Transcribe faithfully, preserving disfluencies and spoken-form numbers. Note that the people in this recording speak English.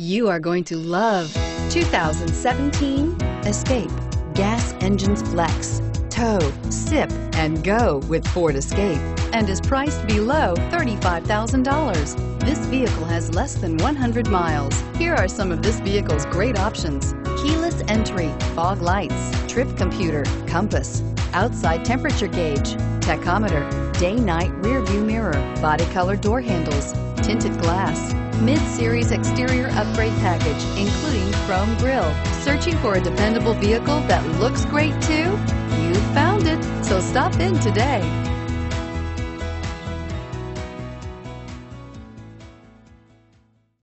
You are going to love two thousand seventeen Escape. Gas engines flex, tow, sip, and go with Ford Escape, and is priced below thirty-five thousand dollars. This vehicle has less than one hundred miles. Here are some of this vehicle's great options: keyless entry, fog lights, trip computer, compass, outside temperature gauge, tachometer, day-night rearview mirror, body-color door handles, tinted glass, mid-series exterior upgrade package, including chrome grille. Searching for a dependable vehicle that looks great too? You found it, so stop in today.